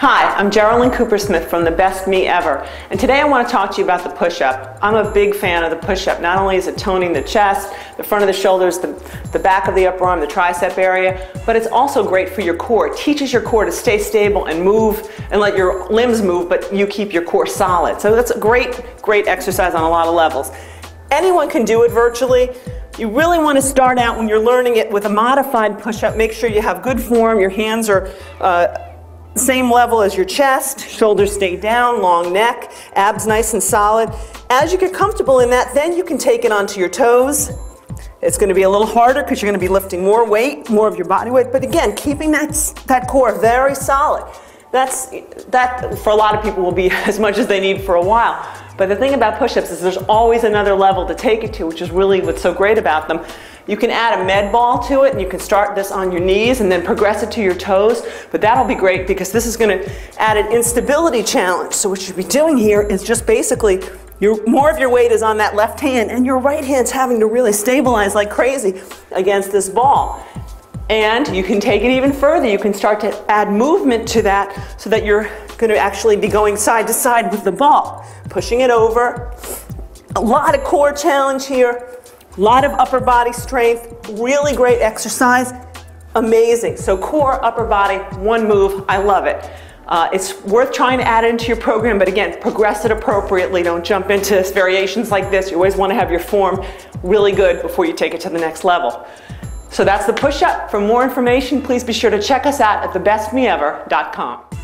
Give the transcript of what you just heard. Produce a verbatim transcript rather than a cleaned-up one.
Hi, I'm Geraldine Cooper-Smith from The Best Me Ever, and today I want to talk to you about the push-up. I'm a big fan of the push-up. Not only is it toning the chest, the front of the shoulders, the, the back of the upper arm, the tricep area, but it's also great for your core. It teaches your core to stay stable and move and let your limbs move, but you keep your core solid. So that's a great, great exercise on a lot of levels. Anyone can do it virtually. You really want to start out when you're learning it with a modified push-up. Make sure you have good form, your hands are uh, same level as your chest, shoulders stay down, long neck, abs nice and solid. As you get comfortable in that, then you can take it onto your toes. It's going to be a little harder because you're going to be lifting more weight, more of your body weight, but again, keeping that, that core very solid. That's, that for a lot of people will be as much as they need for a while. But the thing about push-ups is there's always another level to take it to, which is really what's so great about them. You can add a med ball to it, and you can start this on your knees and then progress it to your toes, but that'll be great because this is going to add an instability challenge. So what you'll be doing here is just basically, your, more of your weight is on that left hand, and your right hand's having to really stabilize like crazy against this ball. And you can take it even further. You can start to add movement to that so that you're going to actually be going side to side with the ball, pushing it over. A lot of core challenge here. A lot of upper body strength, really great exercise, amazing. So core, upper body, one move, I love it. Uh, it's worth trying to add into your program, but again, progress it appropriately. Don't jump into variations like this. You always want to have your form really good before you take it to the next level. So that's the push-up. For more information, please be sure to check us out at the best me ever dot com.